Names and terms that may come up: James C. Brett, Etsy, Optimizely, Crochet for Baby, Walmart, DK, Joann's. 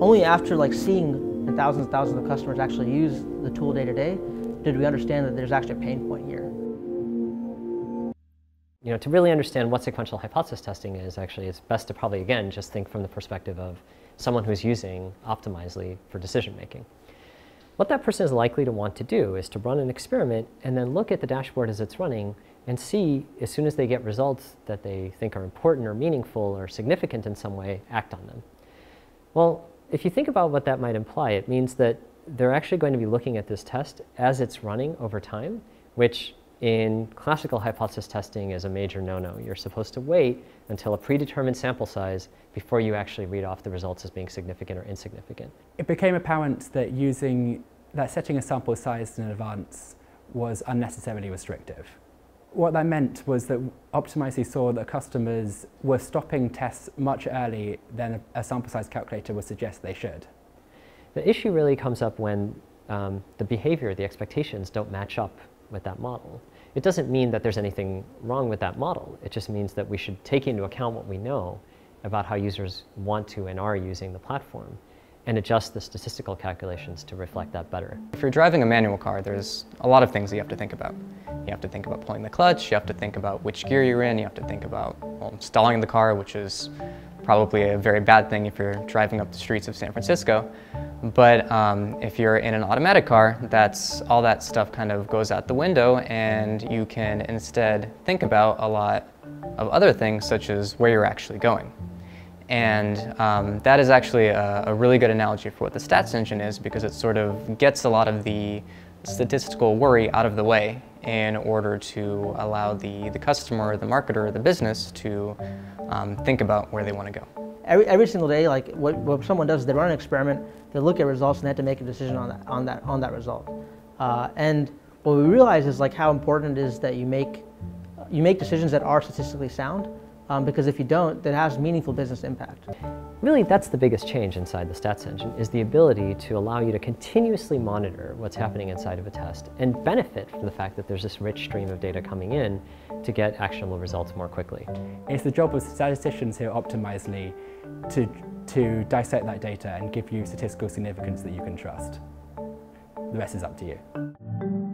Only after like seeing the thousands and thousands of customers actually use the tool day to day did we understand that there's actually a pain point here. You know, to really understand what sequential hypothesis testing is, actually, it's best to probably, again, just think from the perspective of someone who's using Optimizely for decision making. What that person is likely to want to do is to run an experiment and then look at the dashboard as it's running and see, as soon as they get results that they think are important or meaningful or significant in some way, act on them. Well, if you think about what that might imply, it means that they're actually going to be looking at this test as it's running over time, which in classical hypothesis testing is a major no-no. You're supposed to wait until a predetermined sample size before you actually read off the results as being significant or insignificant. It became apparent that setting a sample size in advance was unnecessarily restrictive. What that meant was that Optimizely saw that customers were stopping tests much early than a sample size calculator would suggest they should. The issue really comes up when the behavior, the expectations, don't match up with that model. It doesn't mean that there's anything wrong with that model. It just means that we should take into account what we know about how users want to and are using the platform and adjust the statistical calculations to reflect that better. If you're driving a manual car, there's a lot of things that you have to think about. You have to think about pulling the clutch, you have to think about which gear you're in, you have to think about stalling the car, which is probably a very bad thing if you're driving up the streets of San Francisco. But if you're in an automatic car, all that stuff kind of goes out the window, and you can instead think about a lot of other things, such as where you're actually going. And that is actually a really good analogy for what the stats engine is, because it sort of gets a lot of the statistical worry out of the way in order to allow the customer, the marketer, the business to think about where they want to go. Every single day, like what someone does is they run an experiment, they look at results, and they have to make a decision on that result. And what we realize is like how important it is that you make decisions that are statistically sound, because if you don't, that has meaningful business impact. Really, that's the biggest change inside the stats engine, is the ability to allow you to continuously monitor what's happening inside of a test and benefit from the fact that there's this rich stream of data coming in to get actionable results more quickly. It's the job of statisticians here at Optimizely to dissect that data and give you statistical significance that you can trust. The rest is up to you.